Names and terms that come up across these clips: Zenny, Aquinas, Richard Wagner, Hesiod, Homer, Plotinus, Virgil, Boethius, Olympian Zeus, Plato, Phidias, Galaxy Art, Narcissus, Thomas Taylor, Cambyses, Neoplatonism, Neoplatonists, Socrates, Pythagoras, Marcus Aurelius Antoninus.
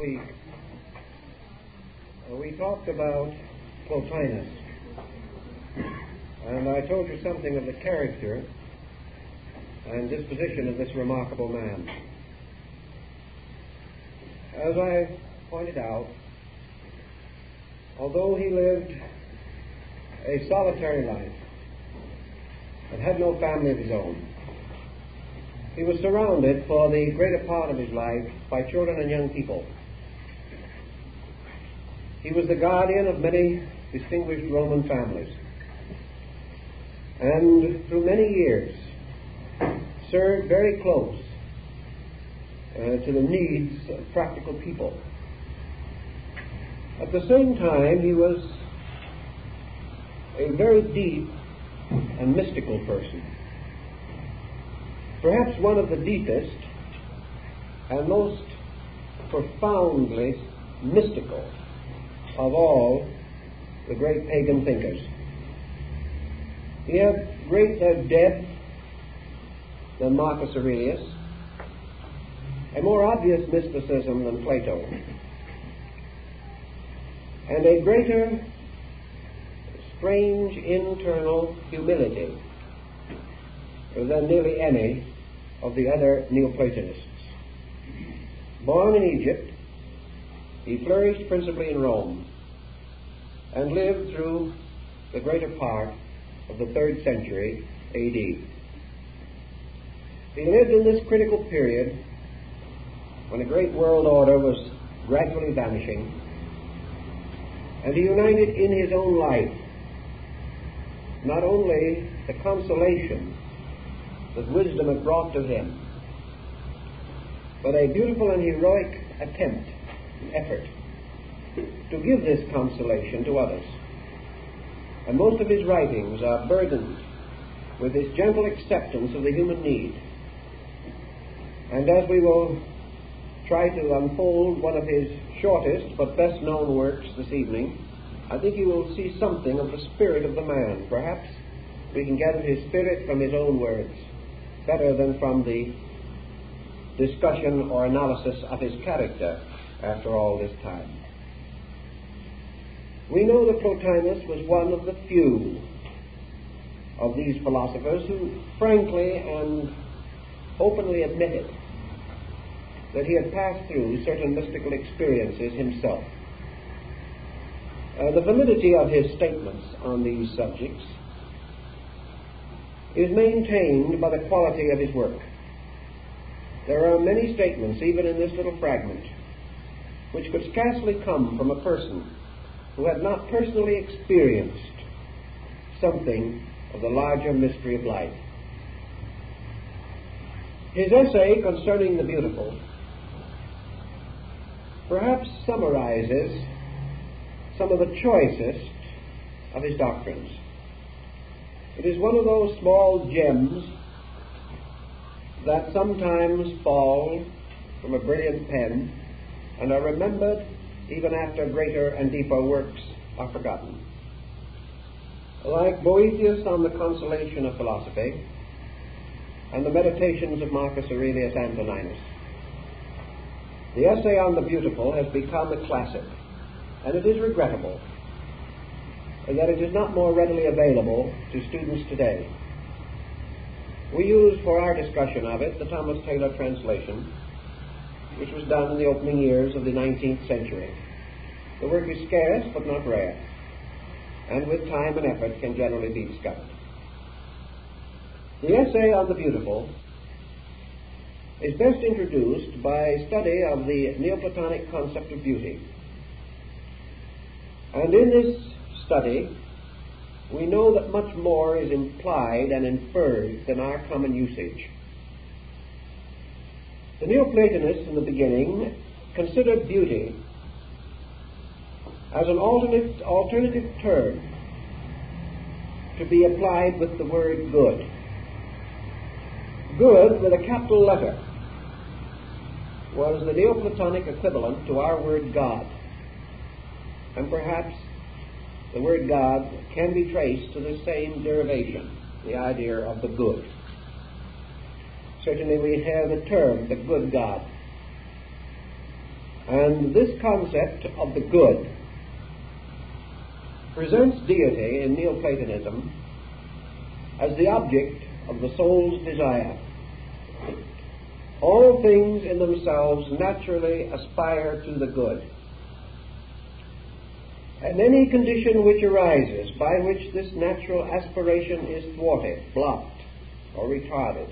week, we talked about Plotinus, and I told you something of the character and disposition of this remarkable man. As I pointed out, although he lived a solitary life and had no family of his own, he was surrounded for the greater part of his life by children and young people. He was the guardian of many distinguished Roman families, and through many years served very close to the needs of practical people. At the same time, he was a very deep and mystical person, perhaps one of the deepest and most profoundly mystical of all the great pagan thinkers. He had greater depth than Marcus Aurelius, a more obvious mysticism than Plato, and a greater strange internal humility than nearly any of the other Neoplatonists. Born in Egypt, he flourished principally in Rome and lived through the greater part of the 3rd century A.D. He lived in this critical period when a great world order was gradually vanishing, and he united in his own life not only the consolation that wisdom had brought to him, but a beautiful and heroic attempt, an effort, to give this consolation to others. And most of his writings are burdened with this gentle acceptance of the human need. And as we will try to unfold one of his shortest but best known works this evening, I think you will see something of the spirit of the man. Perhaps we can gather his spirit from his own words better than from the discussion or analysis of his character after all this time. We know that Plotinus was one of the few of these philosophers who frankly and openly admitted that he had passed through certain mystical experiences himself. The validity of his statements on these subjects is maintained by the quality of his work. There are many statements, even in this little fragment, which could scarcely come from a person who had not personally experienced something of the larger mystery of life. His essay concerning the beautiful perhaps summarizes some of the choicest of his doctrines. It is one of those small gems that sometimes fall from a brilliant pen and are remembered even after greater and deeper works are forgotten. Like Boethius on the Consolation of Philosophy and the Meditations of Marcus Aurelius Antoninus, the essay on the beautiful has become a classic, and it is regrettable that it is not more readily available to students today. We used for our discussion of it the Thomas Taylor translation, which was done in the opening years of the 19th century. The work is scarce but not rare, and with time and effort can generally be discovered. The essay on the beautiful is best introduced by study of the Neoplatonic concept of beauty. And in this study, we know that much more is implied and inferred than our common usage. The Neoplatonists in the beginning considered beauty as an alternative term to be applied with the word good. Good with a capital letter was the Neoplatonic equivalent to our word God, and perhaps the word God can be traced to the same derivation, the idea of the good. Certainly we have the term, the good God. And this concept of the good presents deity in Neoplatonism as the object of the soul's desire. All things in themselves naturally aspire to the good, and any condition which arises by which this natural aspiration is thwarted, blocked, or retarded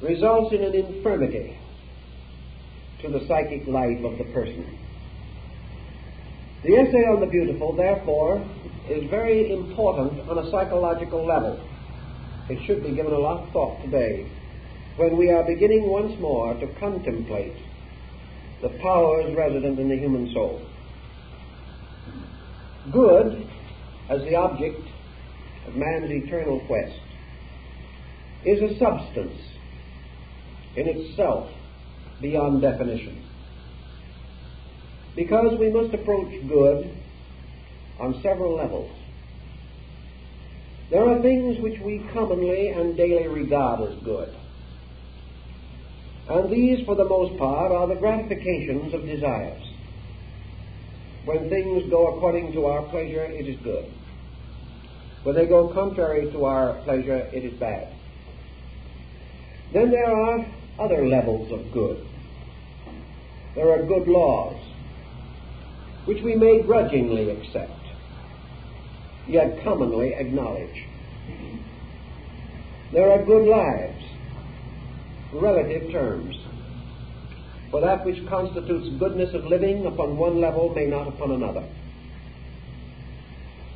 results in an infirmity to the psychic life of the person. The essay on the beautiful, therefore, is very important on a psychological level. It should be given a lot of thought today, when we are beginning once more to contemplate the powers resident in the human soul. Good as the object of man's eternal quest is a substance in itself beyond definition, because we must approach good on several levels. There are things which we commonly and daily regard as good, and these, for the most part, are the gratifications of desires. When things go according to our pleasure, it is good. When they go contrary to our pleasure, it is bad. Then there are other levels of good. There are good laws, which we may grudgingly accept, yet commonly acknowledge. There are good lives, relative terms, for that which constitutes goodness of living upon one level may not upon another.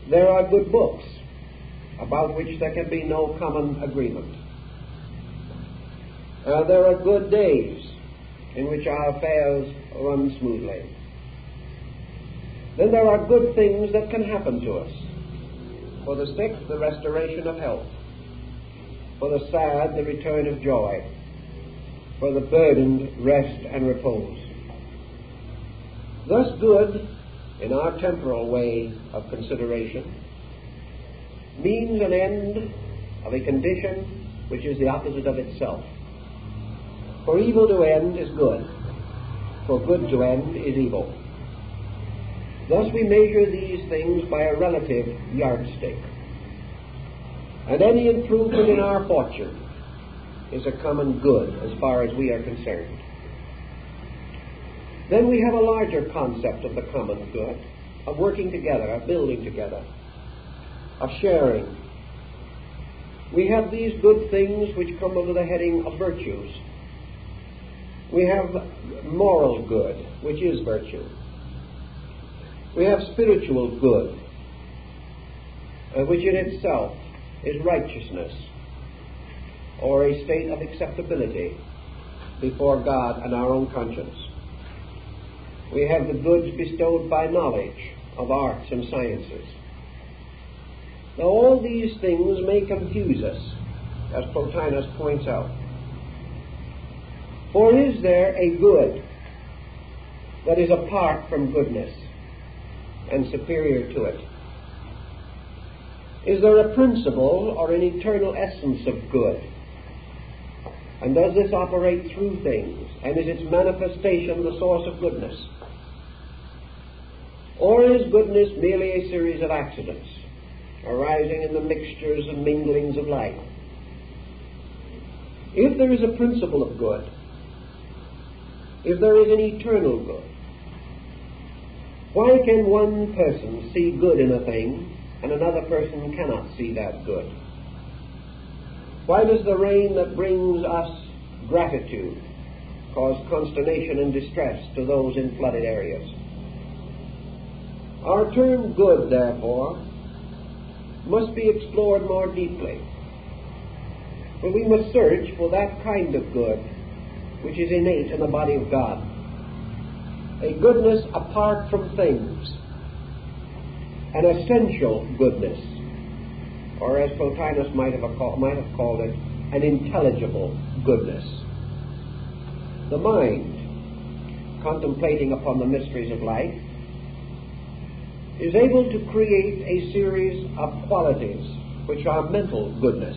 There are good books, about which there can be no common agreement. There are good days, in which our affairs run smoothly. Then there are good things that can happen to us. For the sick, the restoration of health. For the sad, the return of joy. For the burdened, rest and repose. Thus good, in our temporal way of consideration, means an end of a condition which is the opposite of itself. For evil to end is good. For good to end is evil. Thus we measure these things by a relative yardstick. And any improvement in our fortune is a common good as far as we are concerned. Then we have a larger concept of the common good, of working together, of building together, of sharing. We have these good things which come under the heading of virtues. We have moral good, which is virtue. We have spiritual good, which in itself is righteousness, or a state of acceptability before God and our own conscience. We have the goods bestowed by knowledge of arts and sciences. Now all these things may confuse us, as Plotinus points out. For is there a good that is apart from goodness and superior to it? Is there a principle or an eternal essence of good? And does this operate through things? And is its manifestation the source of goodness? Or is goodness merely a series of accidents arising in the mixtures and minglings of life? If there is a principle of good, if there is an eternal good, why can one person see good in a thing and another person cannot see that good? Why does the rain that brings us gratitude cause consternation and distress to those in flooded areas? Our term good, therefore, must be explored more deeply, for we must search for that kind of good which is innate in the body of God, a goodness apart from things, an essential goodness, or as Plotinus might have called it, an intelligible goodness. The mind, contemplating upon the mysteries of life, is able to create a series of qualities which are mental goodness.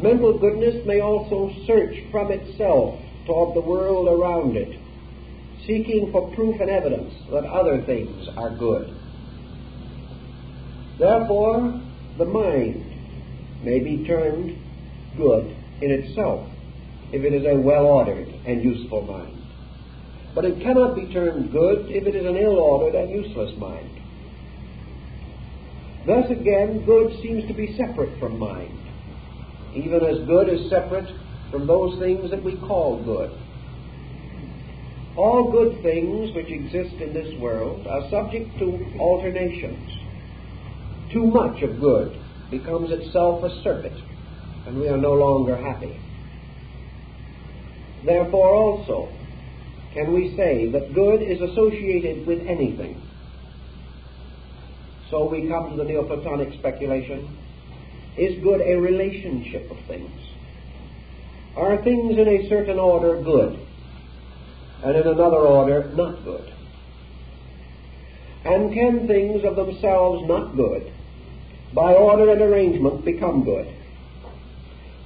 Mental goodness may also search from itself toward the world around it, seeking for proof and evidence that other things are good. Therefore, the mind may be termed good in itself, if it is a well-ordered and useful mind. But it cannot be termed good if it is an ill-ordered and useless mind. Thus again, good seems to be separate from mind, even as good is separate from those things that we call good. All good things which exist in this world are subject to alternations. Too much of good becomes itself a surfeit, and we are no longer happy. Therefore also, can we say that good is associated with anything? So we come to the Neoplatonic speculation. Is good a relationship of things? Are things in a certain order good, and in another order not good? And can things of themselves not good, by order and arrangement, become good?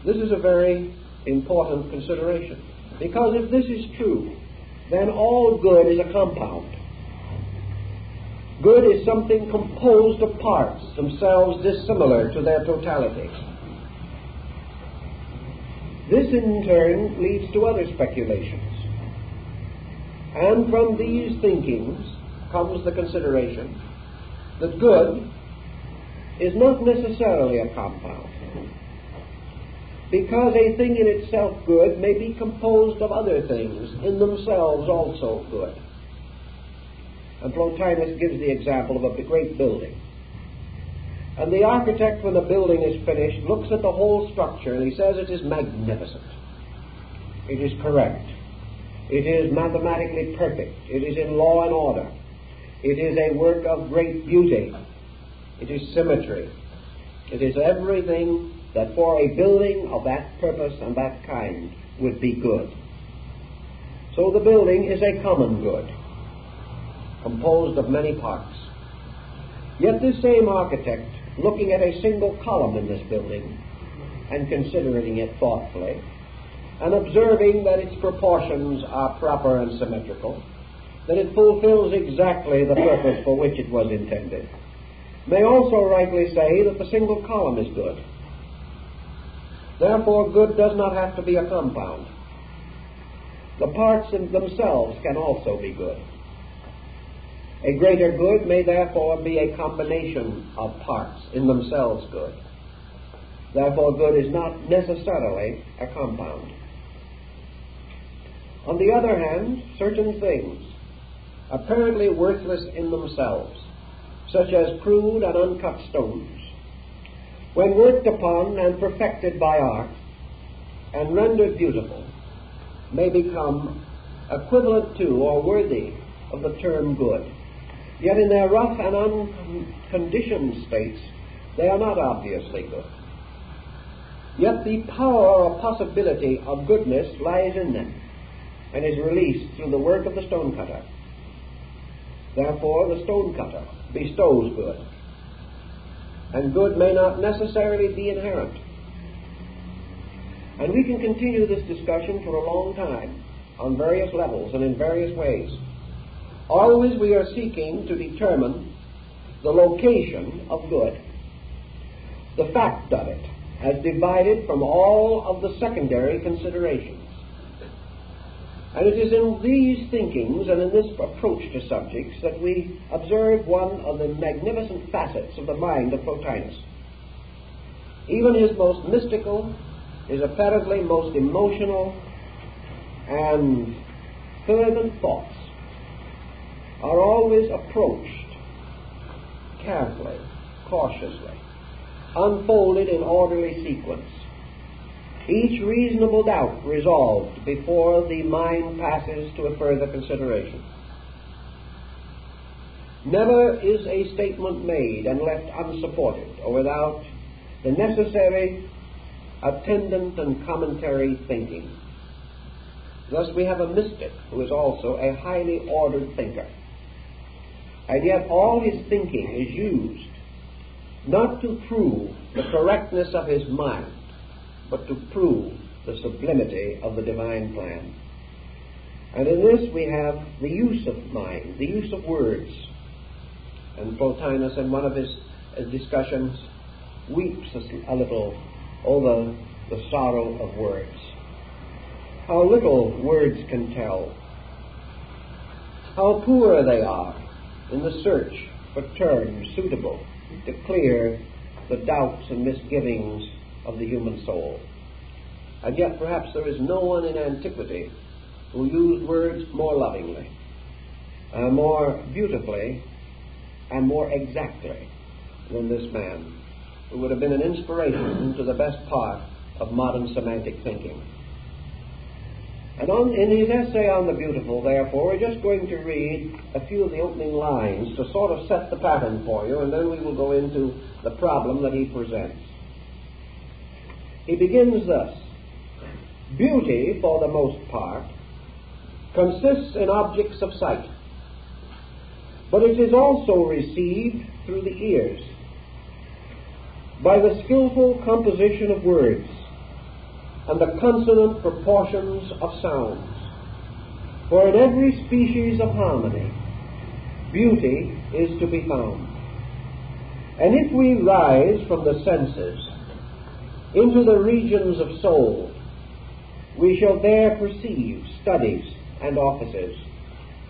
This is a very important consideration, because if this is true, then all good is a compound. Good is something composed of parts, themselves dissimilar to their totality. This in turn leads to other speculations. And from these thinkings comes the consideration that good is not necessarily a compound, because a thing in itself good may be composed of other things in themselves also good. And Plotinus gives the example of a great building. And the architect, when the building is finished, looks at the whole structure and he says it is magnificent. It is correct. It is mathematically perfect. It is in law and order. It is a work of great beauty. It is symmetry. It is everything that for a building of that purpose and that kind would be good. So the building is a common good, composed of many parts. Yet this same architect, looking at a single column in this building and considering it thoughtfully, and observing that its proportions are proper and symmetrical, that it fulfills exactly the purpose for which it was intended, may also rightly say that the single column is good. Therefore, good does not have to be a compound. The parts in themselves can also be good. A greater good may therefore be a combination of parts in themselves good. Therefore, good is not necessarily a compound. On the other hand, certain things, apparently worthless in themselves, such as crude and uncut stones, when worked upon and perfected by art and rendered beautiful, may become equivalent to or worthy of the term good. Yet in their rough and unconditioned states, they are not obviously good. Yet the power or possibility of goodness lies in them and is released through the work of the stonecutter. Therefore, the stonecutter bestows good. And good may not necessarily be inherent. And we can continue this discussion for a long time, on various levels and in various ways. Always we are seeking to determine the location of good, the fact of it, as divided from all of the secondary considerations. And it is in these thinkings and in this approach to subjects that we observe one of the magnificent facets of the mind of Plotinus. Even his most mystical, his apparently most emotional and fervent thoughts are always approached carefully, cautiously, unfolded in orderly sequence. Each reasonable doubt resolved before the mind passes to a further consideration. Never is a statement made and left unsupported or without the necessary attendant and commentary thinking. Thus we have a mystic who is also a highly ordered thinker. And yet all his thinking is used not to prove the correctness of his mind, but to prove the sublimity of the divine plan. And in this we have the use of mind, the use of words. And Plotinus, in one of his discussions, weeps a little over the sorrow of words. How little words can tell. How poor they are in the search for terms suitable to clear the doubts and misgivings of the human soul. And yet perhaps there is no one in antiquity who used words more lovingly, more beautifully, and more exactly than this man, who would have been an inspiration to the best part of modern semantic thinking. And in his essay on the beautiful, therefore, we're just going to read a few of the opening lines to sort of set the pattern for you, and then we will go into the problem that he presents. He begins thus: beauty, for the most part, consists in objects of sight, but it is also received through the ears, by the skillful composition of words, and the consonant proportions of sounds. For in every species of harmony, beauty is to be found. And if we rise from the senses into the regions of soul, we shall there perceive studies and offices,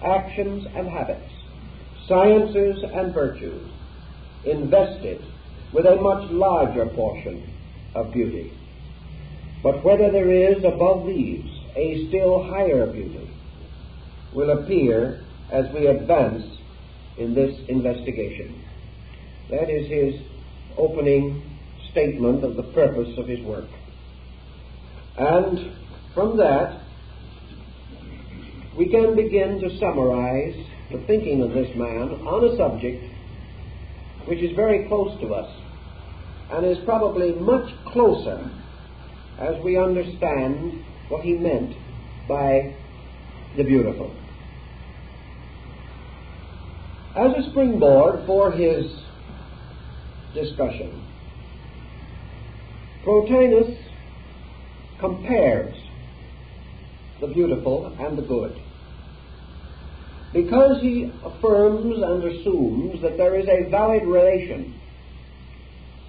actions and habits, sciences and virtues, invested with a much larger portion of beauty. But whether there is above these a still higher beauty will appear as we advance in this investigation. That is his opening statement of the purpose of his work. And from that, we can begin to summarize the thinking of this man on a subject which is very close to us and is probably much closer as we understand what he meant by the beautiful. As a springboard for his discussion, Plotinus compares the beautiful and the good, because he affirms and assumes that there is a valid relation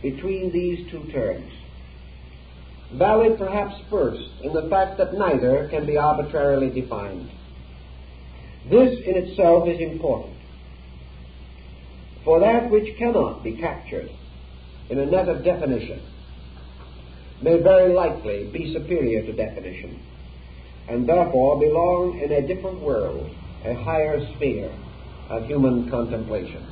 between these two terms. Valid perhaps first in the fact that neither can be arbitrarily defined. This in itself is important, for that which cannot be captured in a net of definition may very likely be superior to definition, and therefore belong in a different world, a higher sphere of human contemplation.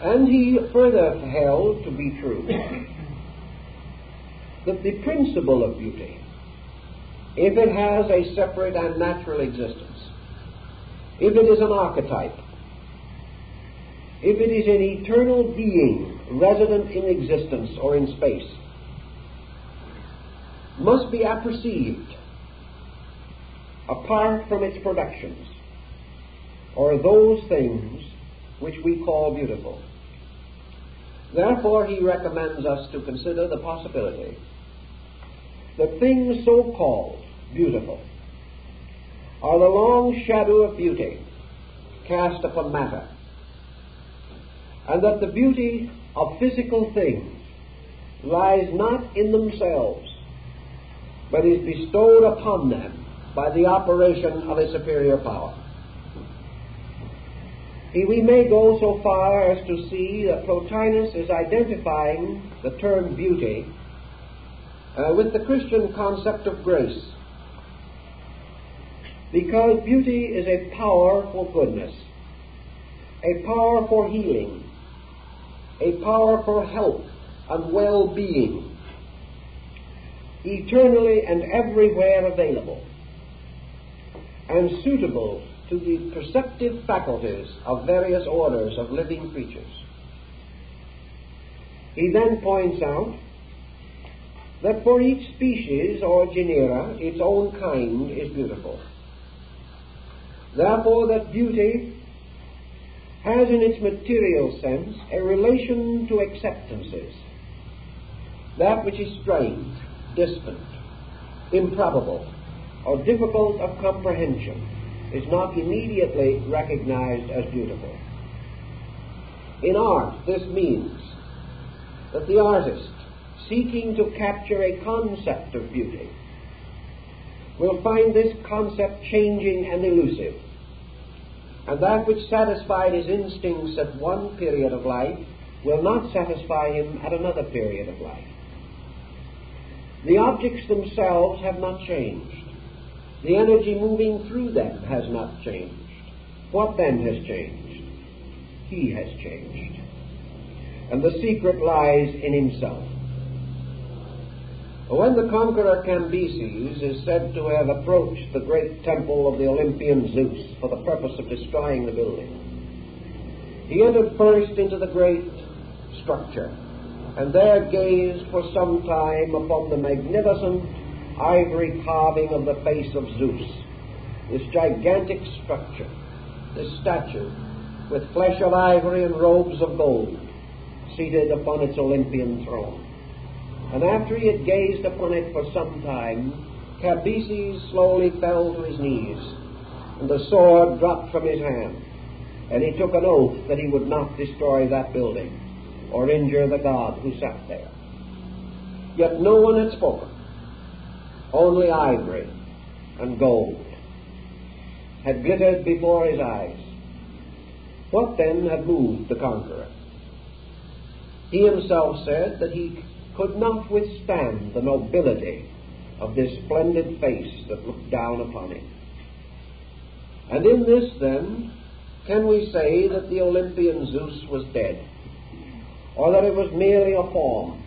And he further held to be true that the principle of beauty, if it has a separate and natural existence, if it is an archetype, if it is an eternal being resident in existence or in space, must be apperceived apart from its productions, or those things which we call beautiful. Therefore, he recommends us to consider the possibility that things so called beautiful are the long shadow of beauty cast upon matter, and that the beauty of physical things lies not in themselves, but is bestowed upon them by the operation of a superior power. We may go so far as to see that Plotinus is identifying the term beauty with the Christian concept of grace, because beauty is a power for goodness, a power for healing, a power for health and well-being, eternally and everywhere available, and suitable to the perceptive faculties of various orders of living creatures. He then points out that for each species or genera, its own kind is beautiful. Therefore, that beauty has in its material sense a relation to acceptances, that which is strange, distant, improbable, or difficult of comprehension, is not immediately recognized as beautiful. In art, this means that the artist, seeking to capture a concept of beauty, will find this concept changing and elusive, and that which satisfied his instincts at one period of life will not satisfy him at another period of life. The objects themselves have not changed. The energy moving through them has not changed. What then has changed? He has changed. And the secret lies in himself. When the conqueror Cambyses is said to have approached the great temple of the Olympian Zeus for the purpose of destroying the building, he entered first into the great structure, and there gazed for some time upon the magnificent ivory carving of the face of Zeus, this gigantic structure, this statue, with flesh of ivory and robes of gold, seated upon its Olympian throne. And after he had gazed upon it for some time, Cambyses slowly fell to his knees, and the sword dropped from his hand, and he took an oath that he would not destroy that building or injure the god who sat there. Yet no one had spoken. Only ivory and gold had glittered before his eyes. What then had moved the conqueror? He himself said that he could not withstand the nobility of this splendid face that looked down upon him. And in this, then, can we say that the Olympian Zeus was dead, or that it was merely a form?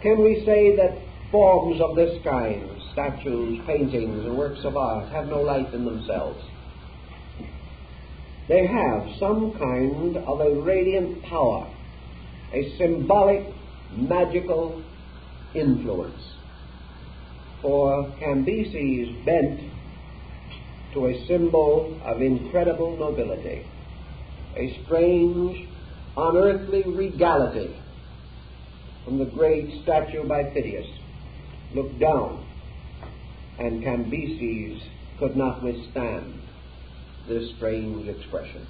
Can we say that forms of this kind, statues, paintings, and works of art, have no life in themselves? They have some kind of a radiant power, a symbolic, magical influence. For Cambyses bent to a symbol of incredible nobility, a strange, unearthly regality from the great statue by Phidias. Looked down, and Cambyses could not withstand this strange expression.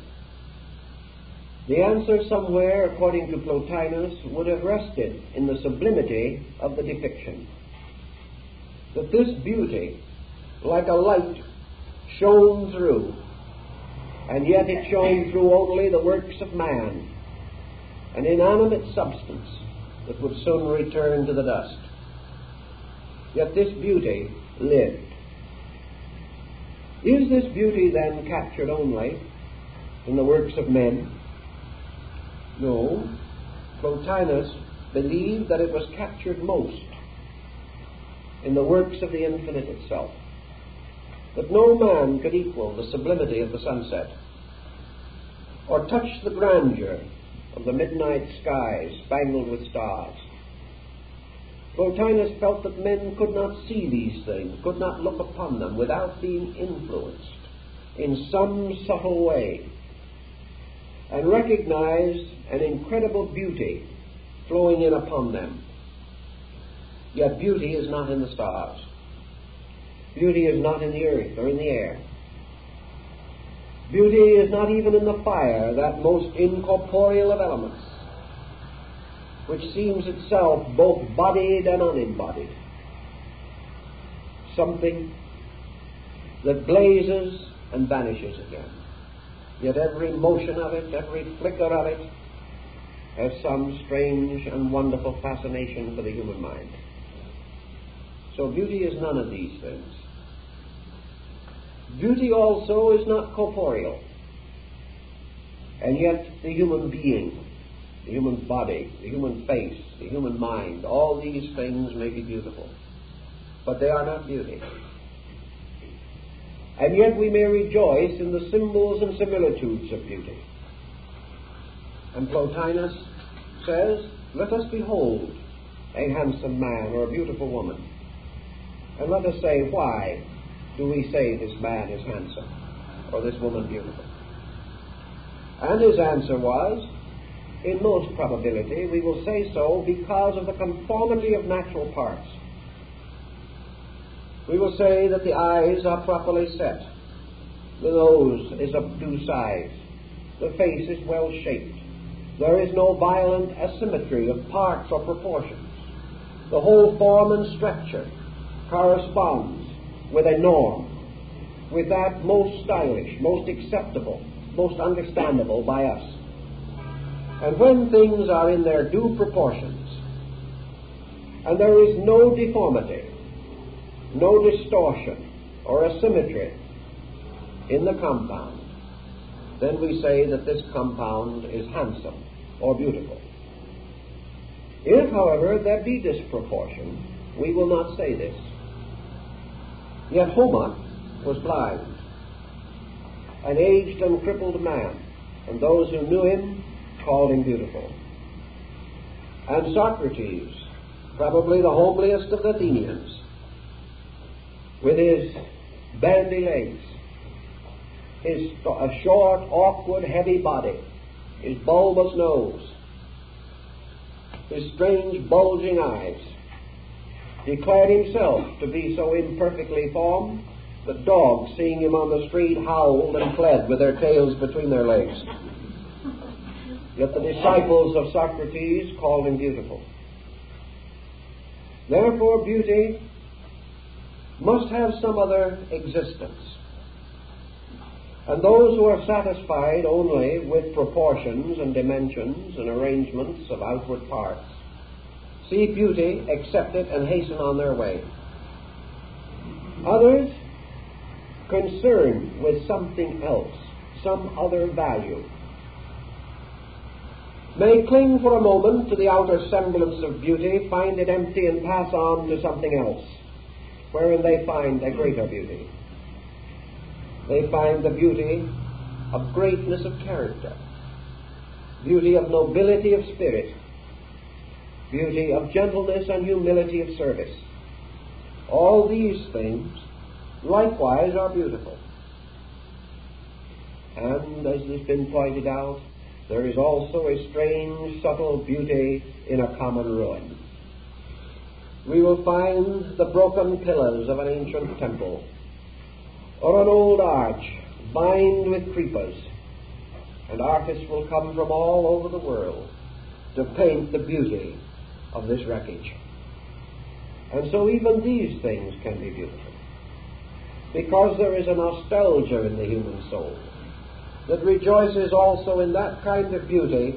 The answer somewhere, according to Plotinus, would have rested in the sublimity of the depiction. That this beauty, like a light, shone through, and yet it shone through only the works of man, an inanimate substance that would soon return to the dust. Yet this beauty lived. Is this beauty then captured only in the works of men? No. Plotinus believed that it was captured most in the works of the infinite itself, that no man could equal the sublimity of the sunset, or touch the grandeur of the midnight skies spangled with stars. Plotinus felt that men could not see these things, could not look upon them without being influenced in some subtle way, and recognized an incredible beauty flowing in upon them. Yet beauty is not in the stars. Beauty is not in the earth or in the air. Beauty is not even in the fire, that most incorporeal of elements, which seems itself both bodied and unembodied. Something that blazes and vanishes again. Yet every motion of it, every flicker of it, has some strange and wonderful fascination for the human mind. So beauty is none of these things. Beauty also is not corporeal. And yet the human being, the human body, the human face, the human mind, all these things may be beautiful, but they are not beauty. And yet we may rejoice in the symbols and similitudes of beauty. And Plotinus says, let us behold a handsome man or a beautiful woman, and let us say, why do we say this man is handsome or this woman beautiful? And his answer was, in most probability we will say so because of the conformity of natural parts. we will say that the eyes are properly set, the nose is of due size, the face is well shaped, there is no violent asymmetry of parts or proportions, the whole form and structure corresponds with a norm, with that most stylish, most acceptable, most understandable by us. And when things are in their due proportions, and there is no deformity, no distortion or asymmetry in the compound, then we say that this compound is handsome or beautiful. If, however, there be disproportion, we will not say this. Yet Homer was blind, an aged and crippled man, and those who knew him called him beautiful. And Socrates, probably the homeliest of the Athenians, with his bandy legs, his short, awkward, heavy body, his bulbous nose, his strange, bulging eyes, declared himself to be so imperfectly formed that dogs, seeing him on the street, howled and fled with their tails between their legs. Yet the disciples of Socrates called him beautiful. Therefore, beauty must have some other existence. And those who are satisfied only with proportions and dimensions and arrangements of outward parts see beauty, accept it, and hasten on their way. Others, concerned with something else, some other value, may cling for a moment to the outer semblance of beauty, find it empty, and pass on to something else, wherein they find a greater beauty. They find the beauty of greatness of character, beauty of nobility of spirit, beauty of gentleness and humility of service. All these things likewise are beautiful. And as has been pointed out, there is also a strange, subtle beauty in a common ruin. We will find the broken pillars of an ancient temple, or an old arch lined with creepers, and artists will come from all over the world to paint the beauty of this wreckage. And so even these things can be beautiful, because there is a nostalgia in the human soul that rejoices also in that kind of beauty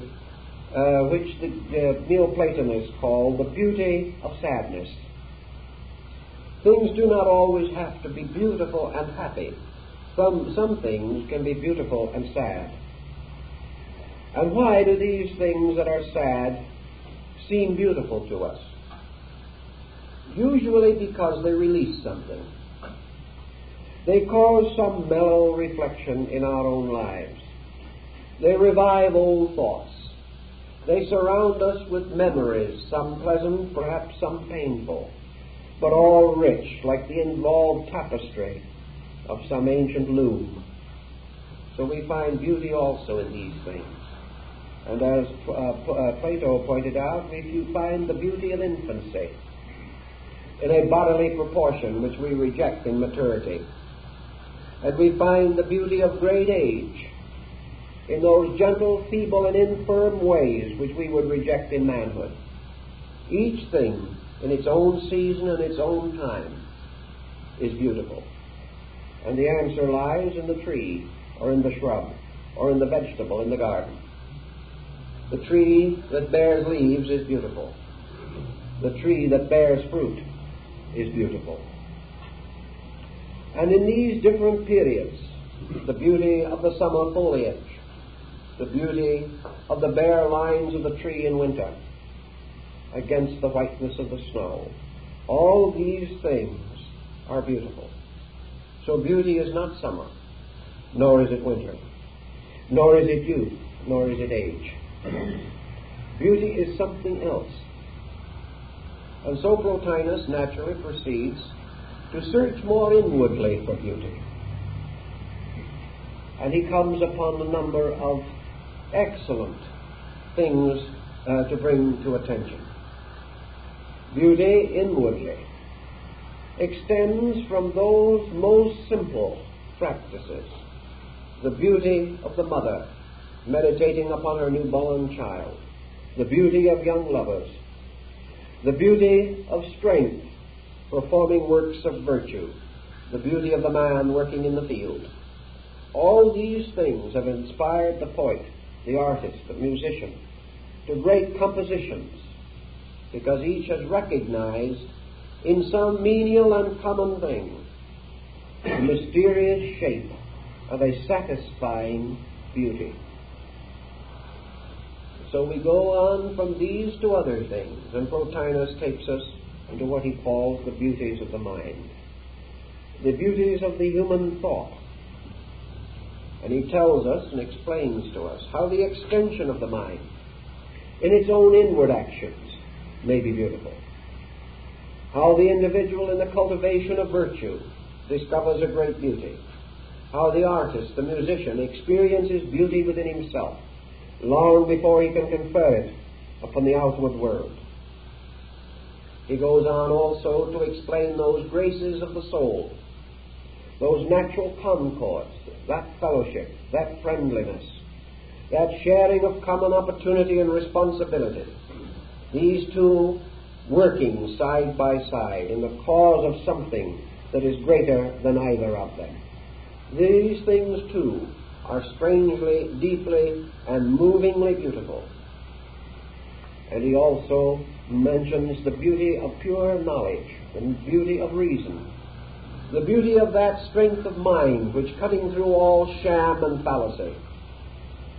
which the Neoplatonists call the beauty of sadness. Things do not always have to be beautiful and happy. Some things can be beautiful and sad. And why do these things that are sad seem beautiful to us? Usually because they release something. They cause some mellow reflection in our own lives. They revive old thoughts. They surround us with memories, some pleasant, perhaps some painful, but all rich, like the involved tapestry of some ancient loom. So we find beauty also in these things. And as Plato pointed out, we find the beauty of infancy in a bodily proportion which we reject in maturity. And we find the beauty of great age in those gentle, feeble, and infirm ways which we would reject in manhood. Each thing in its own season and its own time is beautiful. And the answer lies in the tree, or in the shrub, or in the vegetable in the garden. The tree that bears leaves is beautiful. The tree that bears fruit is beautiful. And in these different periods, the beauty of the summer foliage, the beauty of the bare lines of the tree in winter, against the whiteness of the snow, all these things are beautiful. So beauty is not summer, nor is it winter, nor is it youth, nor is it age. Beauty is something else. And so Plotinus naturally proceeds to search more inwardly for beauty. And he comes upon a number of excellent things to bring to attention. Beauty inwardly extends from those most simple practices. The beauty of the mother meditating upon her newborn child, the beauty of young lovers, the beauty of strength performing works of virtue, the beauty of the man working in the field. All these things have inspired the poet, the artist, the musician, to great compositions, because each has recognized in some menial and common thing the mysterious shape of a satisfying beauty. So we go on from these to other things, and Plotinus takes us into what he calls the beauties of the mind, the beauties of the human thought. And he tells us and explains to us how the extension of the mind in its own inward actions may be beautiful, how the individual in the cultivation of virtue discovers a great beauty, how the artist, the musician, experiences beauty within himself long before he can confer it upon the outward world. He goes on also to explain those graces of the soul, those natural concords, that fellowship, that friendliness, that sharing of common opportunity and responsibility, these two working side by side in the cause of something that is greater than either of them. These things, too, are strangely, deeply, and movingly beautiful. And he also mentions the beauty of pure knowledge, the beauty of reason, the beauty of that strength of mind which, cutting through all sham and fallacy,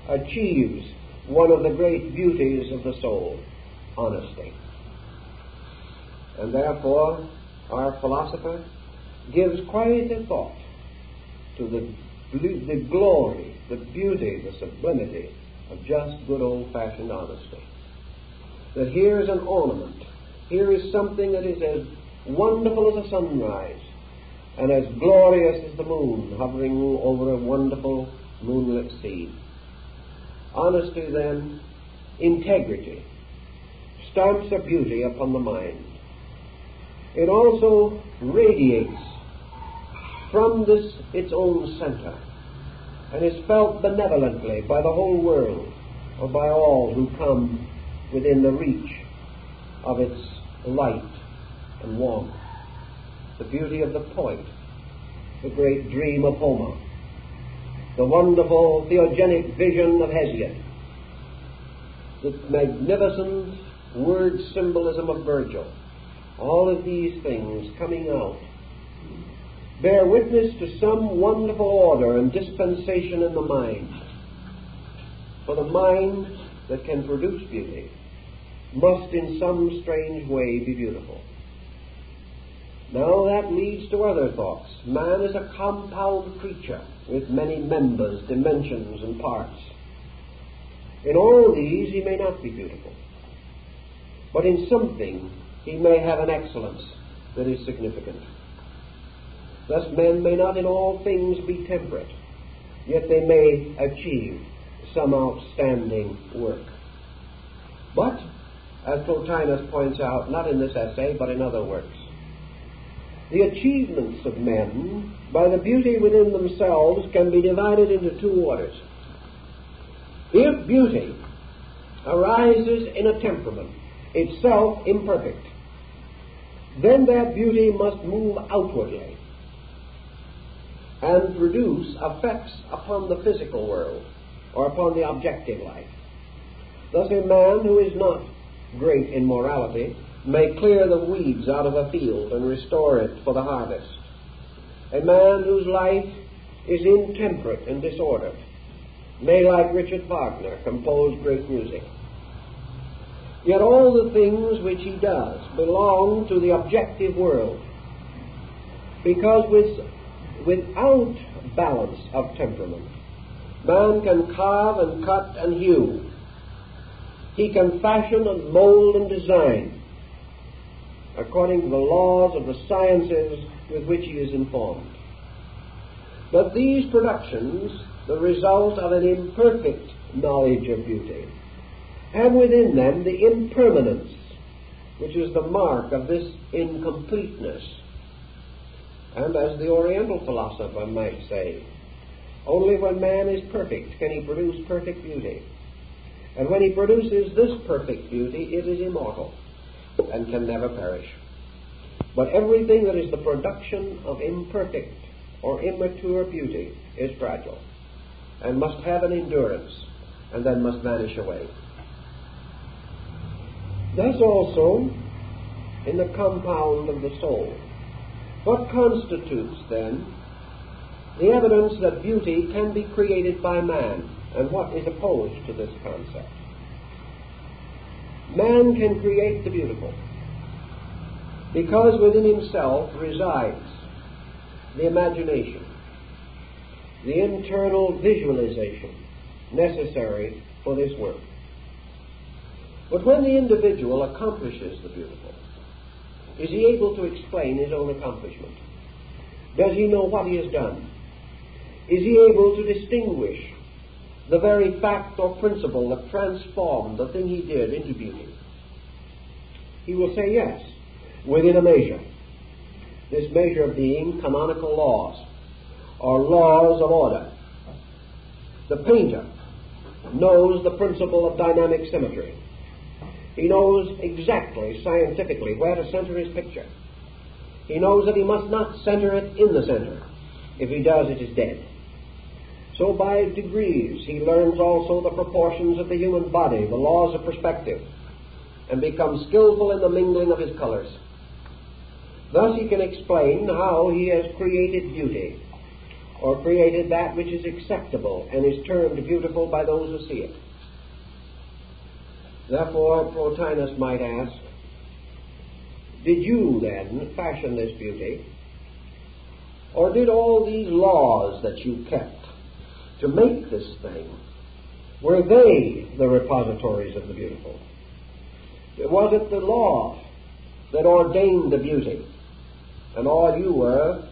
achieves one of the great beauties of the soul, honesty. And therefore, our philosopher gives quite a thought to the glory, the beauty, the sublimity of just good old-fashioned honesty. That here is an ornament, here is something that is as wonderful as a sunrise, and as glorious as the moon hovering over a wonderful moonlit sea. Honesty, then, integrity, stamps a beauty upon the mind. It also radiates from this its own center, and is felt benevolently by the whole world, or by all who come within the reach of its light and warmth. The beauty of the poet, the great dream of Homer, the wonderful theogonic vision of Hesiod, the magnificent word symbolism of Virgil, all of these things coming out bear witness to some wonderful order and dispensation in the mind. For the mind that can produce beauty must in some strange way be beautiful. Now that leads to other thoughts. Man is a compound creature with many members, dimensions, and parts. In all these he may not be beautiful, but in something he may have an excellence that is significant. Thus men may not in all things be temperate, yet they may achieve some outstanding work. But, as Plotinus points out, not in this essay, but in other works, the achievements of men by the beauty within themselves can be divided into two orders. If beauty arises in a temperament, itself imperfect, then that beauty must move outwardly and produce effects upon the physical world or upon the objective life. Thus a man who is not great in morality may clear the weeds out of a field and restore it for the harvest. A man whose life is intemperate and disordered may, like Richard Wagner, compose great music. Yet all the things which he does belong to the objective world, because without balance of temperament, man can carve and cut and hew. He can fashion and mold and design according to the laws of the sciences with which he is informed. But these productions, the result of an imperfect knowledge of beauty, have within them the impermanence, which is the mark of this incompleteness and as the Oriental philosopher might say, only when man is perfect can he produce perfect beauty. And when he produces this perfect beauty, it is immortal and can never perish. But everything that is the production of imperfect or immature beauty is fragile and must have an endurance and then must vanish away. Thus also in the compound of the soul. What constitutes, then, the evidence that beauty can be created by man, and what is opposed to this concept? Man can create the beautiful, because within himself resides the imagination, the internal visualization necessary for this work. But when the individual accomplishes the beautiful, is he able to explain his own accomplishment? Does he know what he has done? Is he able to distinguish the very fact or principle that transformed the thing he did into beauty? He will say yes, within a measure. This measure being canonical laws, or laws of order. The painter knows the principle of dynamic symmetry. He knows exactly, scientifically, where to center his picture. He knows that he must not center it in the center. If he does, it is dead. So by degrees, he learns also the proportions of the human body, the laws of perspective, and becomes skillful in the mingling of his colors. Thus he can explain how he has created beauty, or created that which is acceptable and is termed beautiful by those who see it. Therefore, Plotinus might ask, did you, then, fashion this beauty? Or did all these laws that you kept to make this thing, were they the repositories of the beautiful? Was it the law that ordained the beauty, and all you were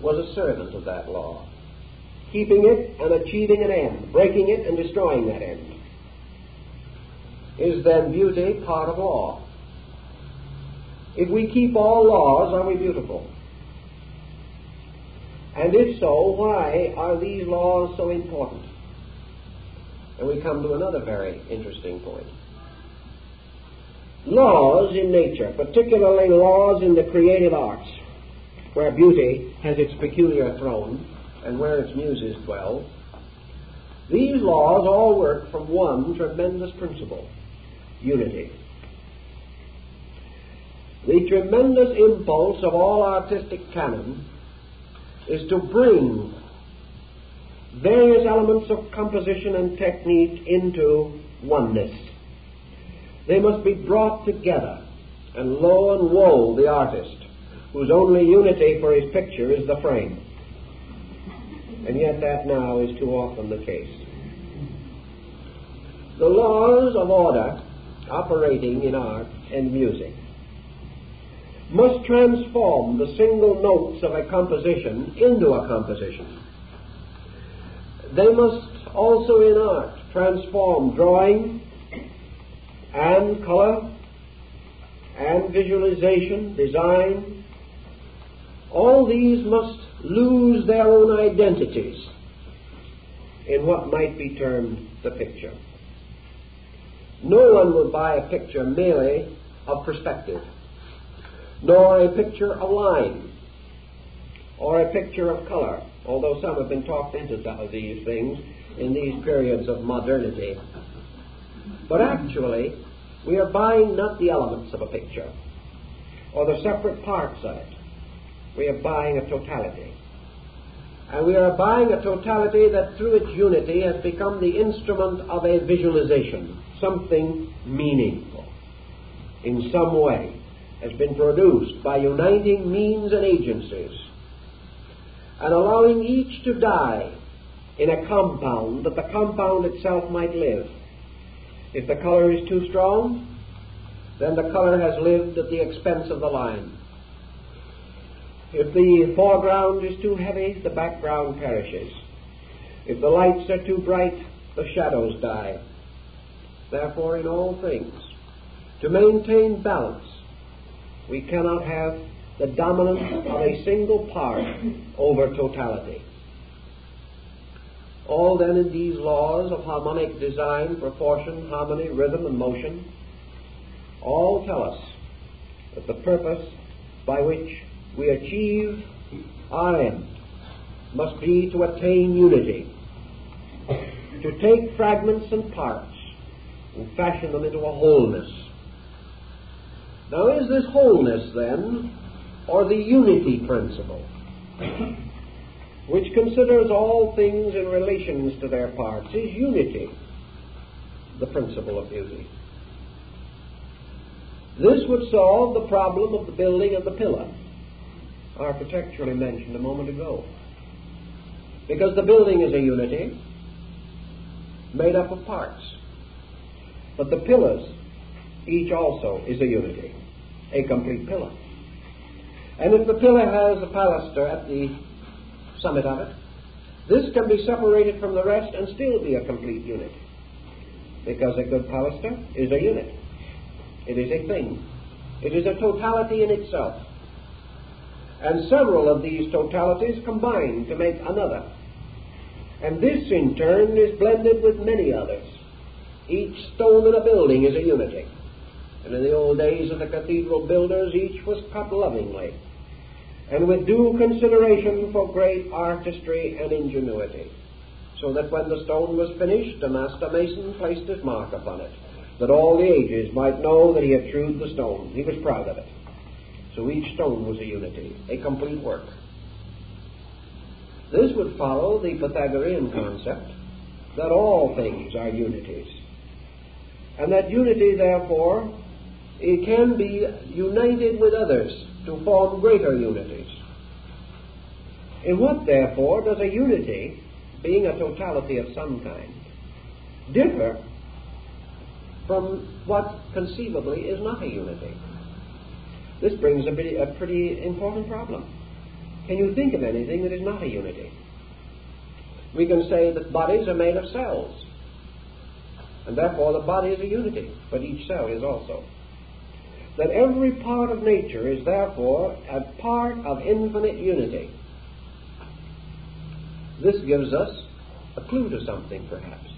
was a servant of that law, keeping it and achieving an end, breaking it and destroying that end? Is then beauty part of law? If we keep all laws, are we beautiful? And if so, why are these laws so important? And we come to another very interesting point. Laws in nature, particularly laws in the creative arts, where beauty has its peculiar throne and where its muses dwell, these laws all work from one tremendous principle: unity. The tremendous impulse of all artistic canon is to bring various elements of composition and technique into oneness. They must be brought together, and lo and woe the artist, whose only unity for his picture is the frame. And yet that now is too often the case. The laws of order operating in art and music must transform the single notes of a composition into a composition. They must also in art transform drawing and color and visualization, design. All these must lose their own identities in what might be termed the picture. No one will buy a picture merely of perspective, nor a picture of line, or a picture of color, although some have been talked into some of these things in these periods of modernity. But actually, we are buying not the elements of a picture, or the separate parts of it. We are buying a totality. And we are buying a totality that through its unity has become the instrument of a visualization. Something meaningful in some way has been produced by uniting means and agencies and allowing each to die in a compound that the compound itself might live. If the color is too strong, then the color has lived at the expense of the line. If the foreground is too heavy, the background perishes. If the lights are too bright, the shadows die. Therefore, in all things, to maintain balance, we cannot have the dominance of a single part over totality. All then in these laws of harmonic design, proportion, harmony, rhythm, and motion, all tell us that the purpose by which we achieve our end must be to attain unity, to take fragments and parts and fashion them into a wholeness. Now, is this wholeness then, or the unity principle, which considers all things in relations to their parts, is unity the principle of beauty? This would solve the problem of the building of the pillar, architecturally mentioned a moment ago. Because the building is a unity made up of parts. But the pillars, each also is a unity, a complete pillar. And if the pillar has a pilaster at the summit of it, this can be separated from the rest and still be a complete unit, because a good pilaster is a unit. It is a thing. It is a totality in itself. And several of these totalities combine to make another. And this in turn is blended with many others. Each stone in a building is a unity. And in the old days of the cathedral builders, each was cut lovingly, and with due consideration for great artistry and ingenuity, so that when the stone was finished, a master mason placed his mark upon it, that all the ages might know that he had hewed the stone. He was proud of it. So each stone was a unity, a complete work. This would follow the Pythagorean concept that all things are unities, and that unity, therefore, it can be united with others to form greater unities. In what, therefore, does a unity, being a totality of some kind, differ from what conceivably is not a unity? This brings a pretty important problem. Can you think of anything that is not a unity? We can say that bodies are made of cells, and therefore the body is a unity, but each cell is also. That every part of nature is therefore a part of infinite unity. This gives us a clue to something, perhaps.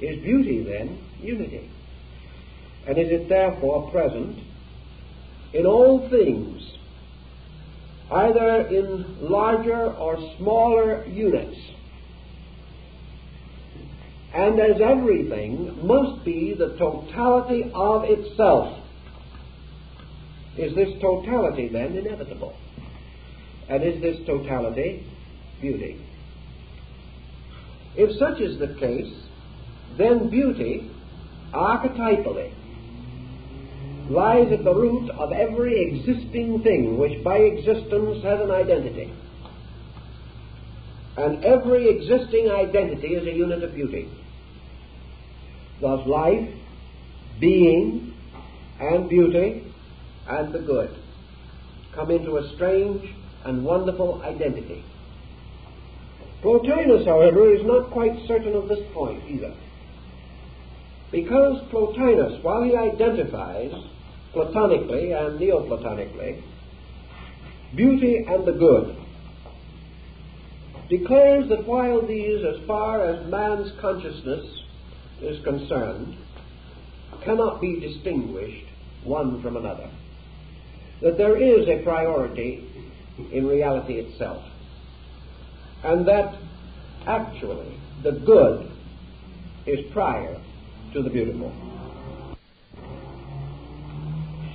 Is beauty, then, unity? And is it therefore present in all things, either in larger or smaller units? And as everything must be the totality of itself, is this totality then inevitable? And is this totality beauty? If such is the case, then beauty, archetypally, lies at the root of every existing thing which by existence has an identity. And every existing identity is a unit of beauty. Thus life, being, and beauty and the good come into a strange and wonderful identity. Plotinus, however, is not quite certain of this point either, because Plotinus, while he identifies platonically and neoplatonically beauty and the good, declares that while these, as far as man's consciousness is concerned, cannot be distinguished one from another, that there is a priority in reality itself, and that actually the good is prior to the beautiful.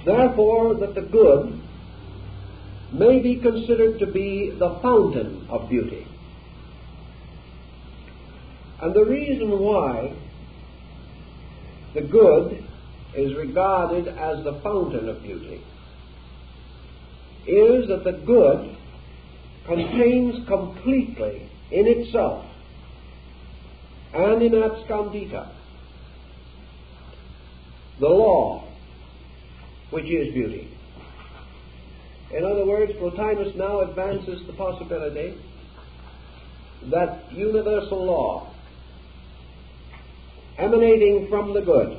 Therefore, that the good may be considered to be the fountain of beauty. And the reason why the good is regarded as the fountain of beauty is that the good contains completely in itself and in abscondita the law which is beauty. In other words, Plotinus now advances the possibility that universal law emanating from the good,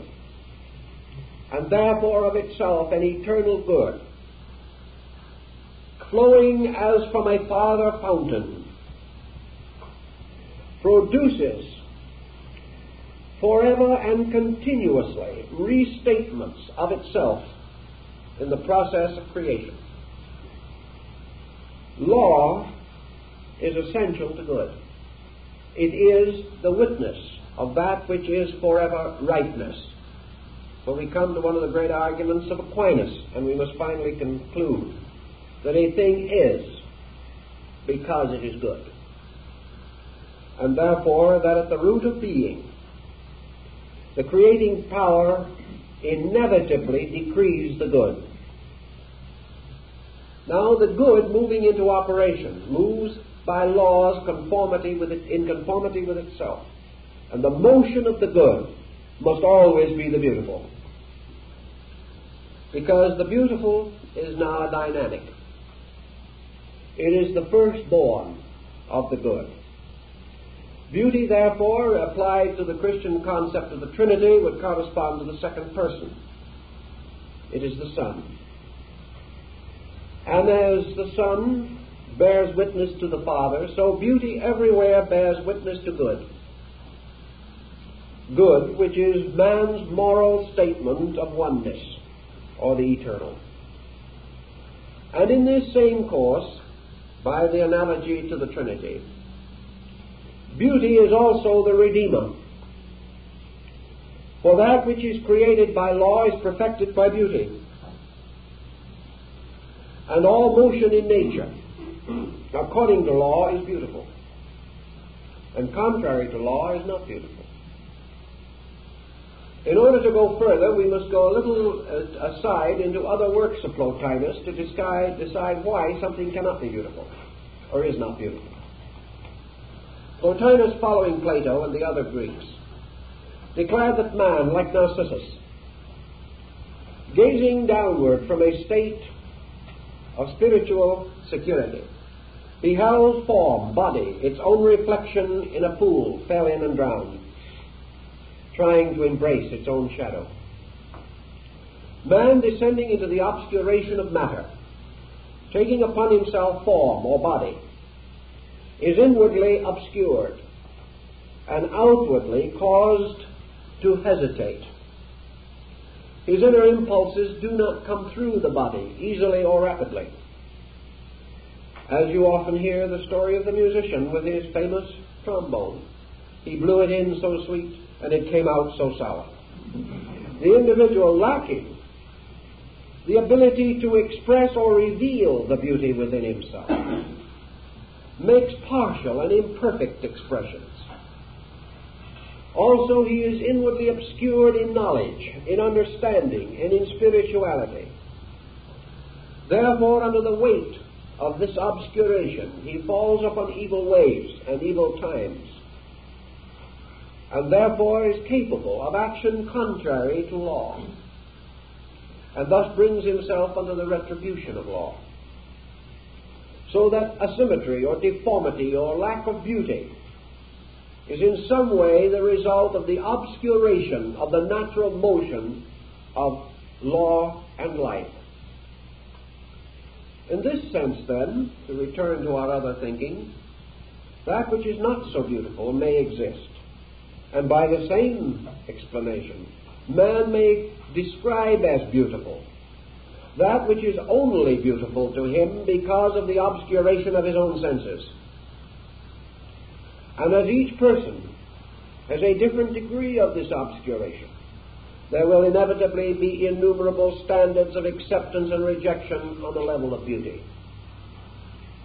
and therefore of itself an eternal good, flowing as from a farther fountain, produces forever and continuously restatements of itself in the process of creation. Law is essential to good. It is the witness of that which is forever rightness. So we come to one of the great arguments of Aquinas, and we must finally conclude that a thing is because it is good. And therefore, that at the root of being, the creating power inevitably decrees the good. Now the good, moving into operation, moves by laws in conformity with itself. And the motion of the good must always be the beautiful, because the beautiful is now a dynamic. It is the firstborn of the good. Beauty, therefore, applied to the Christian concept of the Trinity, would correspond to the second person. It is the Son. And as the Son bears witness to the Father, so beauty everywhere bears witness to good. Good, which is man's moral statement of oneness, or the eternal. And in this same course, by the analogy to the Trinity, beauty is also the Redeemer. For that which is created by law is perfected by beauty. And all motion in nature, according to law, is beautiful. And contrary to law is not beautiful. In order to go further, we must go a little aside into other works of Plotinus to decide why something cannot be beautiful, or is not beautiful. Plotinus, following Plato and the other Greeks, declared that man, like Narcissus, gazing downward from a state of spiritual security, beheld form, body, its own reflection in a pool, fell in and drowned, trying to embrace its own shadow. Man, descending into the obscuration of matter, taking upon himself form or body, is inwardly obscured and outwardly caused to hesitate. His inner impulses do not come through the body easily or rapidly. As you often hear the story of the musician with his famous trombone. He blew it in so sweet and it came out so sour. The individual lacking the ability to express or reveal the beauty within himself makes partial and imperfect expressions. Also, he is inwardly obscured in knowledge, in understanding, and in spirituality. Therefore, under the weight of this obscuration, he falls upon evil ways and evil times, and therefore is capable of action contrary to law, and thus brings himself under the retribution of law. So that asymmetry or deformity or lack of beauty is in some way the result of the obscuration of the natural motion of law and life. In this sense, then, to return to our other thinking, that which is not so beautiful may exist. And by the same explanation, man may describe as beautiful that which is only beautiful to him because of the obscuration of his own senses. And as each person has a different degree of this obscuration, there will inevitably be innumerable standards of acceptance and rejection on the level of beauty.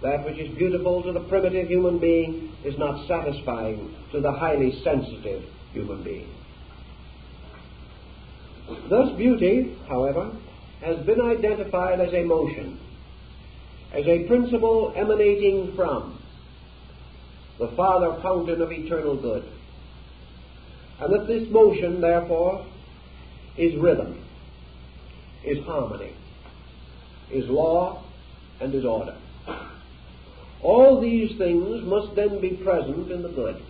That which is beautiful to the primitive human being is not satisfying to the highly sensitive human being. Thus beauty, however, has been identified as a motion, as a principle emanating from the farther fountain of eternal good. And that this motion, therefore, is rhythm, is harmony, is law, and is order. All these things must then be present in the good.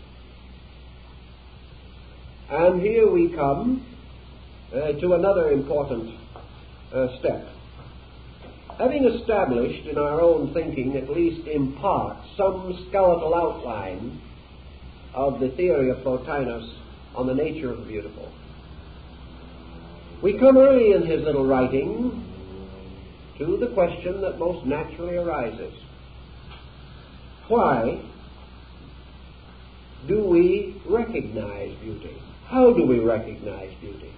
And here we come to another important step. having established in our own thinking, at least in part, some skeletal outline of the theory of Plotinus on the nature of the beautiful, we come early in his little writing to the question that most naturally arises. Why do we recognize beauty? How do we recognize beauty?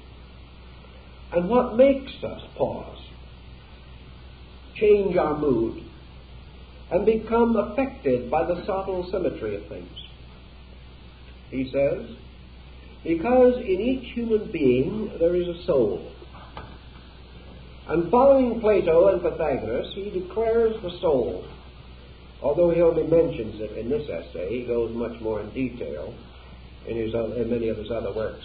And what makes us pause, change our mood, and become affected by the subtle symmetry of things? He says, because in each human being there is a soul. And following Plato and Pythagoras, he declares the soul, although he only mentions it in this essay. He goes much more in detail in many of his other works.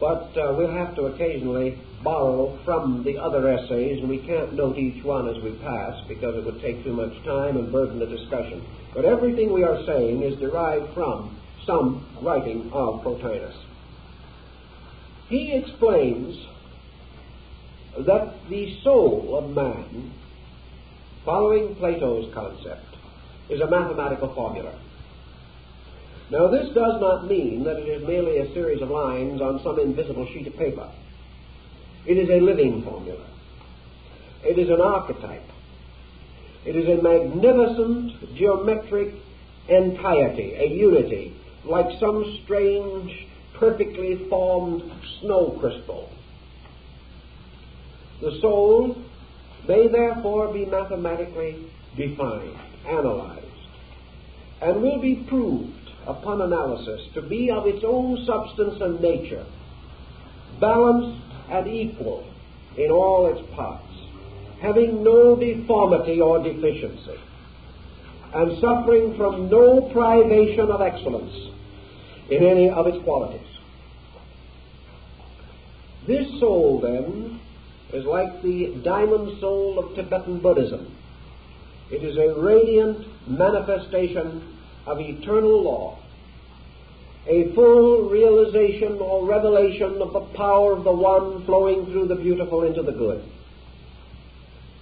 But we'll have to occasionally borrow from the other essays, and we can't note each one as we pass because it would take too much time and burden the discussion. But everything we are saying is derived from some writing of Plotinus. He explains that the soul of man, following Plato's concept, is a mathematical formula. Now, this does not mean that it is merely a series of lines on some invisible sheet of paper. It is a living formula. It is an archetype. It is a magnificent geometric entirety, a unity, like some strange, perfectly formed snow crystal. The soul may therefore be mathematically defined, analyzed, and will be proved upon analysis to be of its own substance and nature, balanced and equal in all its parts, having no deformity or deficiency, and suffering from no privation of excellence in any of its qualities. This soul, then, is like the diamond soul of Tibetan Buddhism. It is a radiant manifestation of eternal law, a full realization or revelation of the power of the one flowing through the beautiful into the good.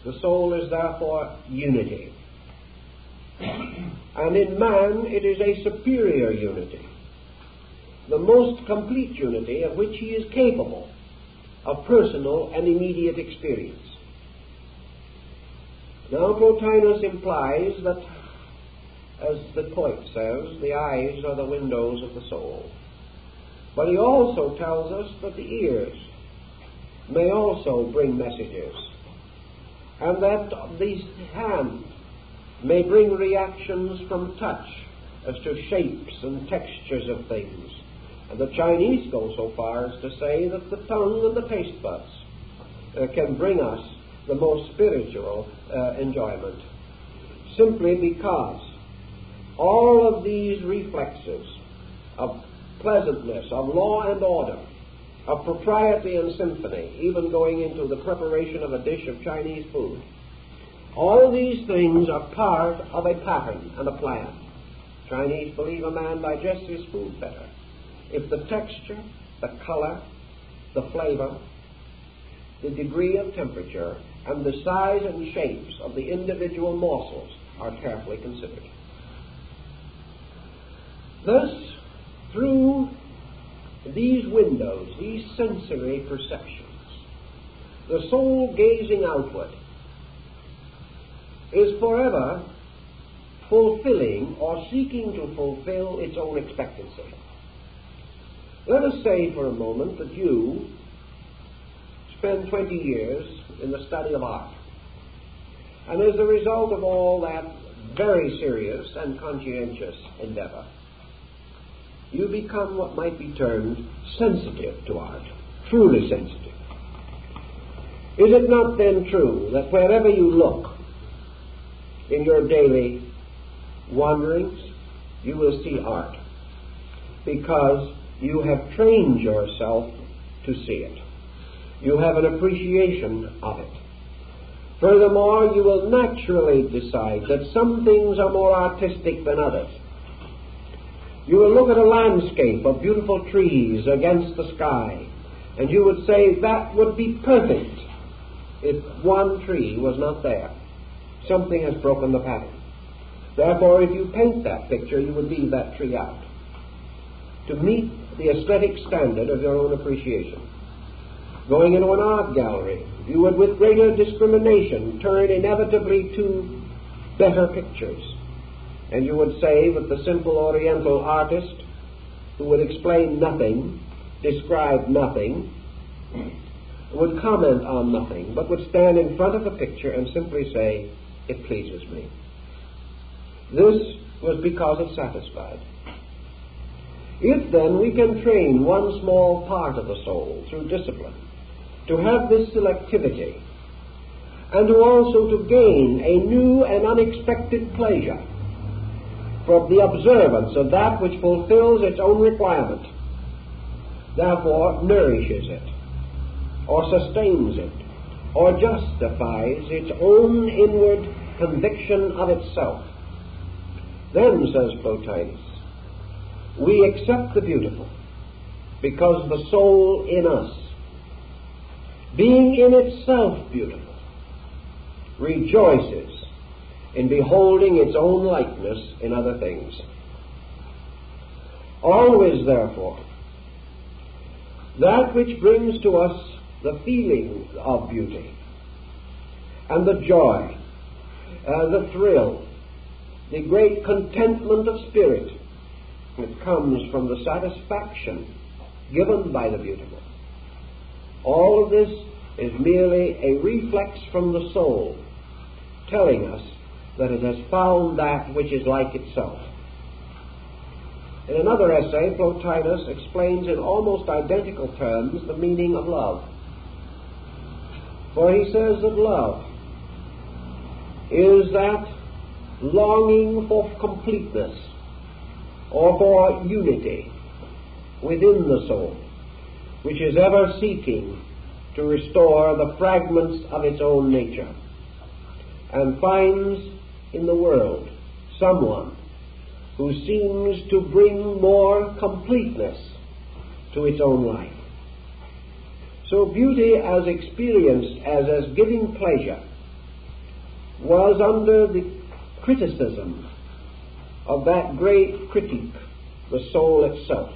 The soul is therefore unity. And in man it is a superior unity, the most complete unity of which he is capable of personal and immediate experience. Now Plotinus implies that, as the poet says, the eyes are the windows of the soul. But he also tells us that the ears may also bring messages, and that the hand may bring reactions from touch as to shapes and textures of things. And the Chinese go so far as to say that the tongue and the taste buds can bring us the most spiritual enjoyment, simply because all of these reflexes of pleasantness, of law and order, of propriety and symphony, even going into the preparation of a dish of Chinese food, all these things are part of a pattern and a plan. Chinese believe a man digests his food better if the texture, the color, the flavor, the degree of temperature, and the size and shapes of the individual morsels are carefully considered. Thus, through these windows, these sensory perceptions, the soul gazing outward is forever fulfilling or seeking to fulfill its own expectancy. Let us say for a moment that you spend 20 years in the study of art, and as a result of all that very serious and conscientious endeavor, you become what might be termed sensitive to art, truly sensitive. Is it not then true that wherever you look in your daily wanderings, you will see art, because you have trained yourself to see it? You have an appreciation of it. Furthermore, you will naturally decide that some things are more artistic than others. You will look at a landscape of beautiful trees against the sky, and you would say, that would be perfect if one tree was not there. Something has broken the pattern. Therefore, if you paint that picture, you would leave that tree out to meet the aesthetic standard of your own appreciation. Going into an art gallery, you would with greater discrimination turn inevitably to better pictures. And you would say that the simple Oriental artist who would explain nothing, describe nothing, would comment on nothing, but would stand in front of the picture and simply say, "It pleases me." This was because it satisfied. If then we can train one small part of the soul through discipline to have this selectivity and to also to gain a new and unexpected pleasure from the observance of that which fulfills its own requirement, therefore nourishes it, or sustains it, or justifies its own inward conviction of itself, then, says Plotinus, we accept the beautiful because the soul in us, being in itself beautiful, rejoices in beholding its own likeness in other things. Always, therefore, that which brings to us the feeling of beauty and the joy, the thrill, the great contentment of spirit, it comes from the satisfaction given by the beautiful. All of this is merely a reflex from the soul telling us that it has found that which is like itself. In another essay, Plotinus explains in almost identical terms the meaning of love. For he says that love is that longing for completeness or for unity within the soul, which is ever seeking to restore the fragments of its own nature, and finds in the world someone who seems to bring more completeness to its own life. So beauty as experienced as giving pleasure was under the criticism of that great critique, the soul itself,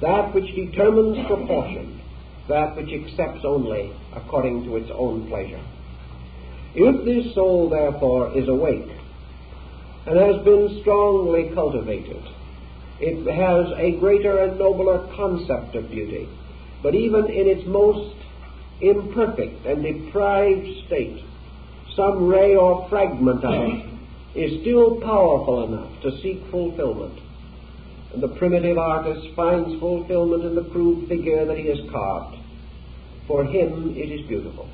that which determines proportion, that which accepts only according to its own pleasure. If this soul, therefore, is awake and has been strongly cultivated, it has a greater and nobler concept of beauty, but even in its most imperfect and deprived state, some ray or fragment of it is still powerful enough to seek fulfillment. And the primitive artist finds fulfillment in the crude figure that he has carved. For him it is beautiful.